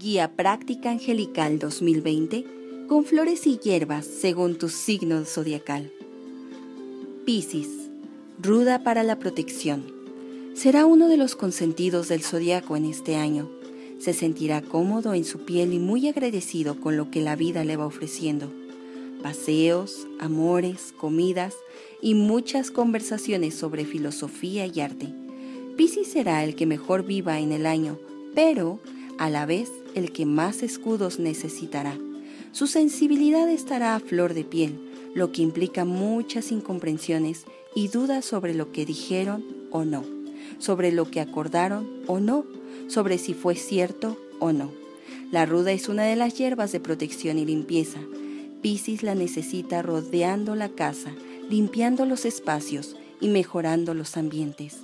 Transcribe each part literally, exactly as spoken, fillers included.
Guía Práctica Angelical dos mil veinte con flores y hierbas según tu signo zodiacal. Piscis, ruda para la protección. Será uno de los consentidos del zodiaco en este año. Se sentirá cómodo en su piel y muy agradecido con lo que la vida le va ofreciendo. Paseos, amores, comidas y muchas conversaciones sobre filosofía y arte. Piscis será el que mejor viva en el año, pero a la vez el que más escudos necesitará. Su sensibilidad estará a flor de piel, lo que implica muchas incomprensiones y dudas sobre lo que dijeron o no, sobre lo que acordaron o no, sobre si fue cierto o no. La ruda es una de las hierbas de protección y limpieza. Piscis la necesita rodeando la casa, limpiando los espacios y mejorando los ambientes.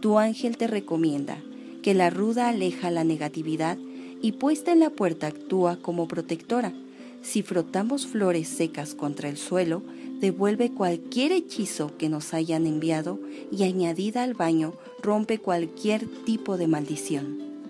Tu ángel te recomienda que la ruda aleja la negatividad y puesta en la puerta actúa como protectora. Si frotamos flores secas contra el suelo, devuelve cualquier hechizo que nos hayan enviado y añadida al baño rompe cualquier tipo de maldición.